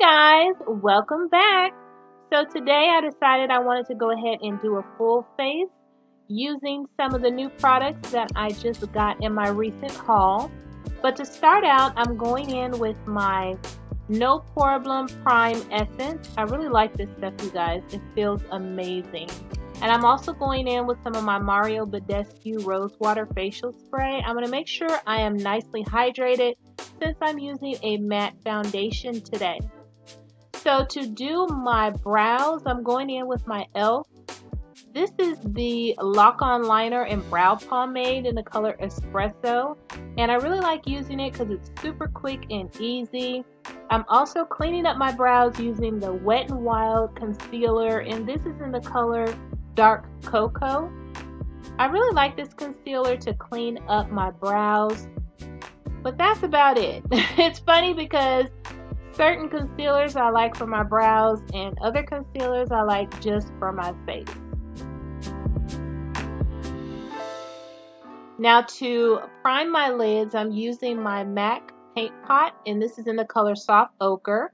Hi guys, welcome back. So today I decided I wanted to go ahead and do a full face using some of the new products that I just got in my recent haul. But to start out, I'm going in with my No Poreblem Prime Essence. I really like this stuff, you guys. It feels amazing. And I'm also going in with some of my Mario Badescu Rosewater Facial Spray. I'm going to make sure I am nicely hydrated since I'm using a matte foundation today. So to do my brows, I'm going in with my ELF. This is the Lock On Liner and Brow Pomade in the color Espresso. And I really like using it because it's super quick and easy. I'm also cleaning up my brows using the Wet n Wild Concealer. And this is in the color Dark Cocoa. I really like this concealer to clean up my brows, but that's about it. It's funny because certain concealers I like for my brows and other concealers I like just for my face. Now to prime my lids, I'm using my MAC Paint Pot, and this is in the color Soft Ochre.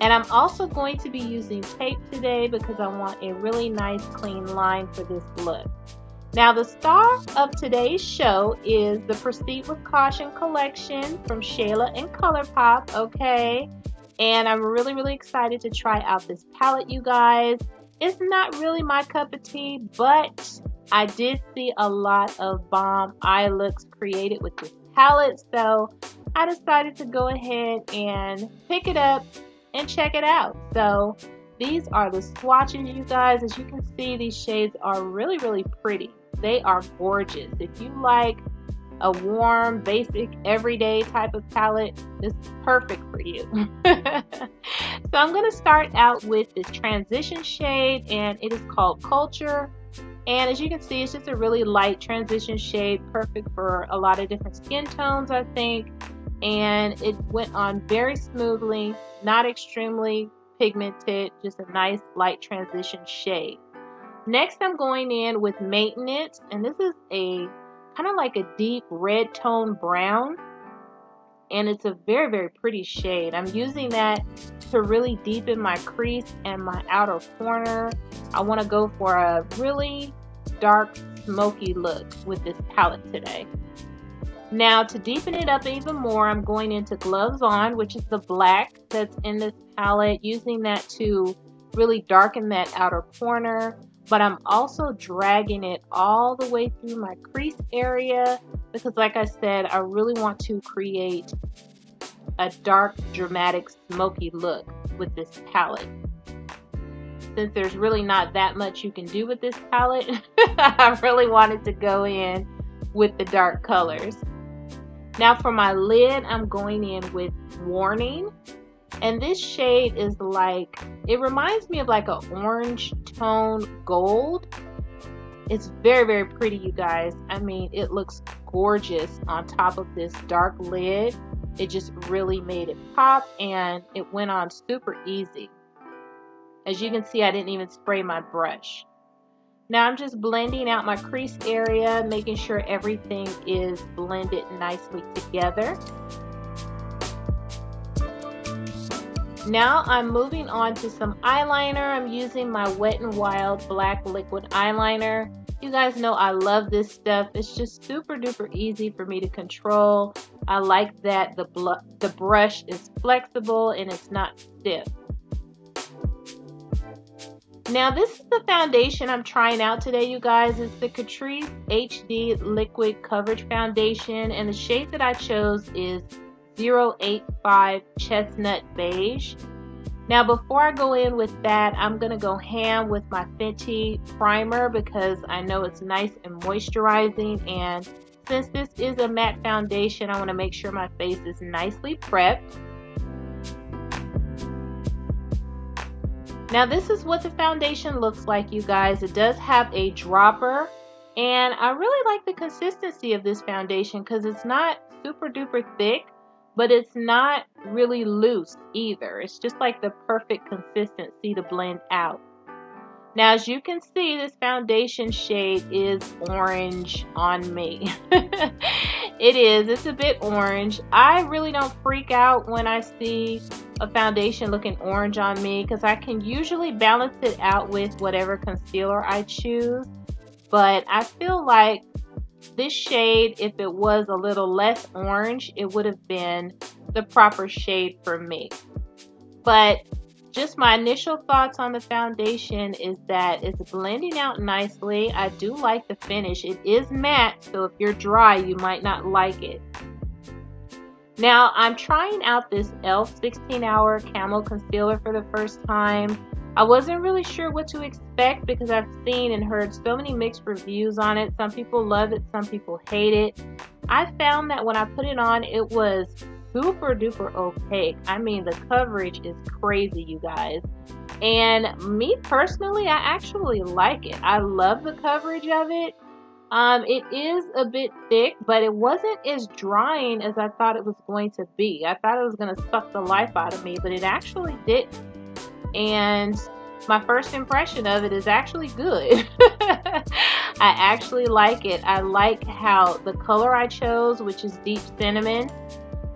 And I'm also going to be using tape today because I want a really nice clean line for this look. Now the star of today's show is the Proceed with Caution collection from Shayla and Colourpop, okay? And I'm really excited to try out this palette, you guys. It's not really my cup of tea, but I did see a lot of bomb eye looks created with this palette, so I decided to go ahead and pick it up and check it out. So these are the swatches, you guys. As you can see, these shades are really pretty. They are gorgeous. If you like a warm, basic, everyday type of palette, this is perfect for you. So I'm going to start out with this transition shade, and it is called Culture. And as you can see, it's just a really light transition shade, perfect for a lot of different skin tones, I think. And it went on very smoothly, not extremely pigmented, just a nice light transition shade. Next, I'm going in with Maintenance, and this is a kind of like a deep red tone brown, and it's a very pretty shade. I'm using that to really deepen my crease and my outer corner. I want to go for a really dark, smoky look with this palette today. Now to deepen it up even more, I'm going into Gloves On, which is the black that's in this palette, using that to really darken that outer corner. But I'm also dragging it all the way through my crease area because, like I said, I really want to create a dark, dramatic, smoky look with this palette. Since there's really not that much you can do with this palette, I really wanted to go in with the dark colors. Now for my lid, I'm going in with Warning, and this shade is like, it reminds me of like an orange tone gold. It's very pretty, you guys. I mean, it looks gorgeous on top of this dark lid. It just really made it pop, and it went on super easy. As you can see, I didn't even spray my brush. Now I'm just blending out my crease area, making sure everything is blended nicely together. Now I'm moving on to some eyeliner. I'm using my Wet n Wild Black Liquid Eyeliner. You guys know I love this stuff. It's just super duper easy for me to control. I like that the brush is flexible and it's not stiff. Now this is the foundation I'm trying out today, you guys. It's the Catrice HD Liquid Coverage Foundation, and the shade that I chose is 085 Chestnut Beige. Now before I go in with that, I'm going to go ham with my Fenty primer because I know it's nice and moisturizing, and since this is a matte foundation, I want to make sure my face is nicely prepped. Now this is what the foundation looks like, you guys. It does have a dropper, and I really like the consistency of this foundation because it's not super duper thick, but it's not really loose either. It's just like the perfect consistency to blend out. Now, as you can see, this foundation shade is orange on me. It is. It's a bit orange. I really don't freak out when I see a foundation looking orange on me because I can usually balance it out with whatever concealer I choose. But I feel like this shade, if it was a little less orange, it would have been the proper shade for me. But just my initial thoughts on the foundation is that it's blending out nicely. I do like the finish. It is matte, so if you're dry, you might not like it. Now, I'm trying out this ELF 16 Hour Camo Concealer for the first time. I wasn't really sure what to expect because I've seen and heard so many mixed reviews on it. Some people love it, some people hate it. I found that when I put it on, it was super duper opaque. I mean, the coverage is crazy, you guys. And me personally, I actually like it. I love the coverage of it. It is a bit thick, but it wasn't as drying as I thought it was going to be. I thought it was going to suck the life out of me, but it actually didn't. And my first impression of it is actually good. I actually like it. I like how the color I chose, which is deep cinnamon,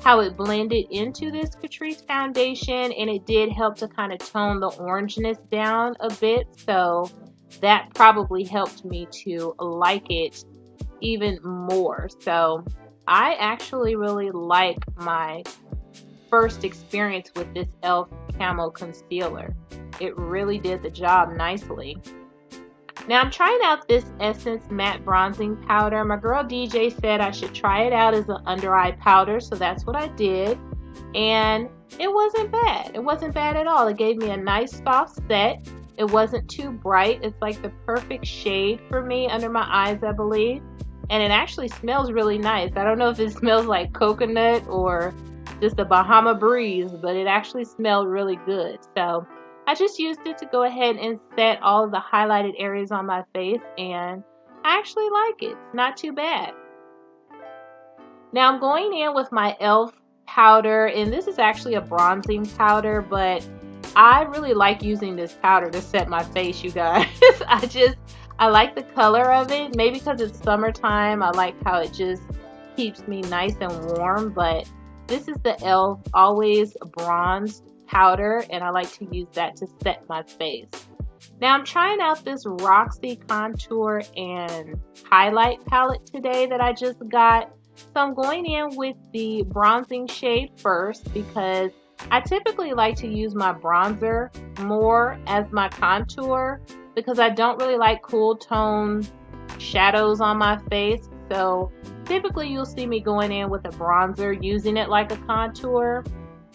how it blended into this Catrice foundation, and it did help to kind of tone the orangeness down a bit, so that probably helped me to like it even more. So I actually really like my first experience with this ELF Camo Concealer. It really did the job nicely. Now I'm trying out this Essence Matte Bronzing Powder. My girl DJ said I should try it out as an under eye powder, so that's what I did. And it wasn't bad. It wasn't bad at all. It gave me a nice soft set. It wasn't too bright. It's like the perfect shade for me under my eyes, I believe. And it actually smells really nice. I don't know if it smells like coconut or just a Bahama breeze, but it actually smelled really good. So I just used it to go ahead and set all of the highlighted areas on my face, and I actually like it. It's not too bad. Now I'm going in with my ELF powder, and this is actually a bronzing powder, but I really like using this powder to set my face, you guys. I like the color of it. Maybe because it's summertime, I like how it just keeps me nice and warm, but this is the ELF Always Bronzed Powder, and I like to use that to set my face. Now I'm trying out this Roxy Contour and Highlight palette today that I just got. So I'm going in with the bronzing shade first because I typically like to use my bronzer more as my contour because I don't really like cool tone shadows on my face. So typically you'll see me going in with a bronzer, using it like a contour,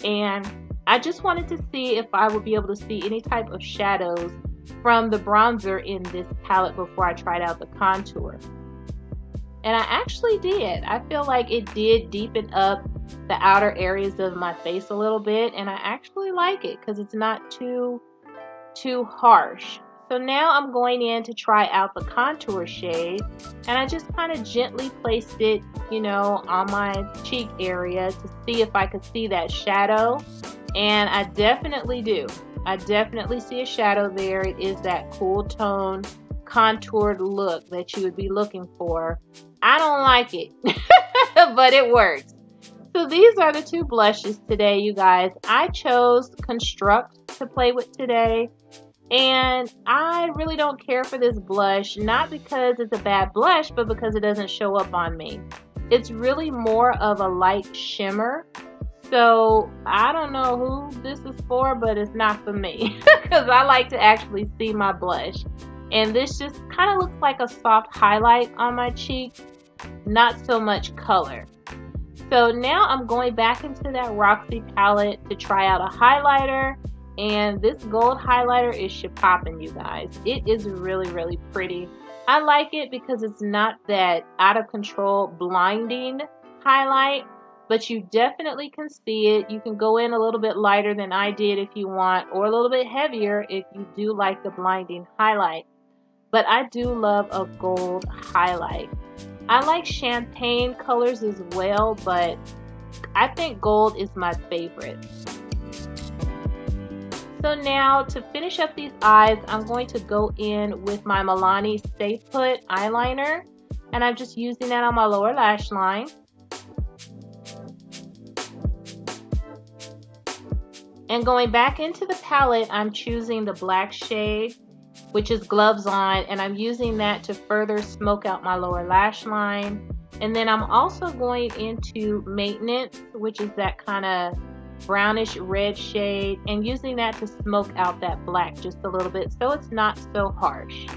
and I just wanted to see if I would be able to see any type of shadows from the bronzer in this palette before I tried out the contour. And I actually did. I feel like it did deepen up the outer areas of my face a little bit, and I actually like it because it's not too harsh. So now I'm going in to try out the contour shade, and I just kind of gently placed it, you know, on my cheek area to see if I could see that shadow. And I definitely do. I definitely see a shadow there. It is that cool tone contoured look that you would be looking for. I don't like it, but it works. So these are the two blushes today, you guys. I chose Construct to play with today. And I really don't care for this blush, not because it's a bad blush, but because it doesn't show up on me. It's really more of a light shimmer. So I don't know who this is for, but it's not for me because I like to actually see my blush. And this just kind of looks like a soft highlight on my cheek, not so much color. So now I'm going back into that Roxy palette to try out a highlighter. And this gold highlighter is shit-poppin', you guys. It is really, really pretty. I like it because it's not that out-of-control blinding highlight, but you definitely can see it. You can go in a little bit lighter than I did if you want, or a little bit heavier if you do like the blinding highlight. But I do love a gold highlight. I like champagne colors as well, but I think gold is my favorite. So now to finish up these eyes, I'm going to go in with my Milani Stay Put eyeliner, and I'm just using that on my lower lash line. And going back into the palette, I'm choosing the black shade, which is Gloves On, and I'm using that to further smoke out my lower lash line. And then I'm also going into Maintenance, which is that kind of brownish red shade, and using that to smoke out that black just a little bit so it's not so harsh.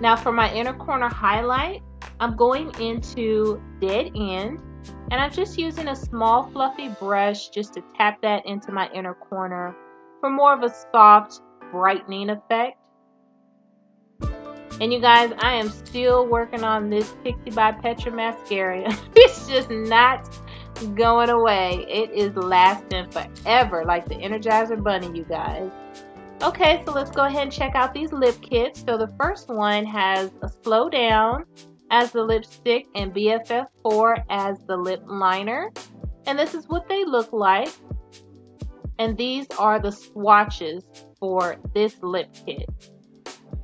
Now for my inner corner highlight, I'm going into Dead End, and I'm just using a small fluffy brush just to tap that into my inner corner for more of a soft brightening effect. And you guys, I am still working on this Pixi by Petra mascara. It's just not going away. It is lasting forever, like the Energizer Bunny, you guys. Okay, so let's go ahead and check out these lip kits. So the first one has a Slow Down as the lipstick and BFF4 as the lip liner. And this is what they look like. And these are the swatches for this lip kit.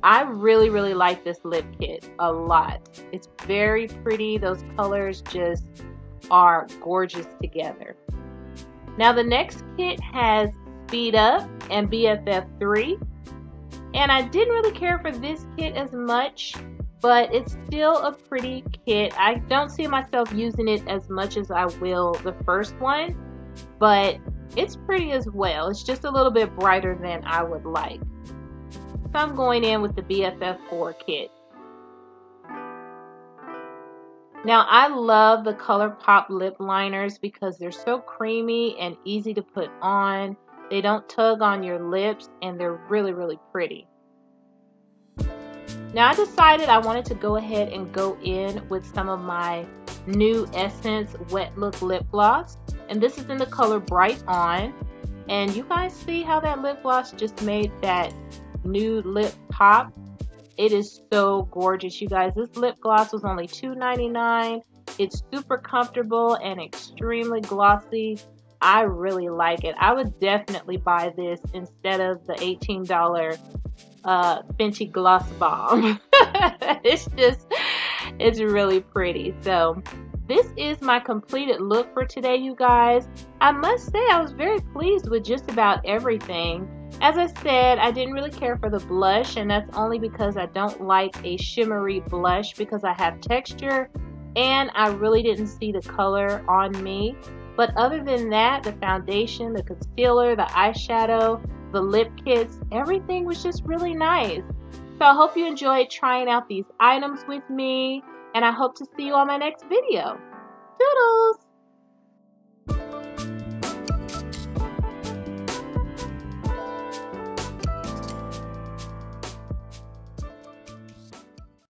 I really, really like this lip kit a lot. It's very pretty. Those colors just are gorgeous together. Now the next kit has Speed Up and BFF3, and I didn't really care for this kit as much, but it's still a pretty kit. I don't see myself using it as much as I will the first one, but it's pretty as well. It's just a little bit brighter than I would like. So I'm going in with the BFF4 kit. Now I love the Colourpop lip liners because they're so creamy and easy to put on. They don't tug on your lips, and they're really, really pretty. Now I decided I wanted to go ahead and go in with some of my new Essence Wet Look lip gloss. And this is in the color Bright On. And you guys see how that lip gloss just made that nude lip pop? It is so gorgeous, you guys. This lip gloss was only $2.99. It's super comfortable and extremely glossy. I really like it. I would definitely buy this instead of the $18 Fenty Gloss Bomb. It's really pretty. So this is my completed look for today, you guys. I must say I was very pleased with just about everything. As I said, I didn't really care for the blush, and that's only because I don't like a shimmery blush because I have texture and I really didn't see the color on me. But other than that, the foundation, the concealer, the eyeshadow, the lip kits, everything was just really nice. So I hope you enjoyed trying out these items with me, and I hope to see you on my next video. Toodles!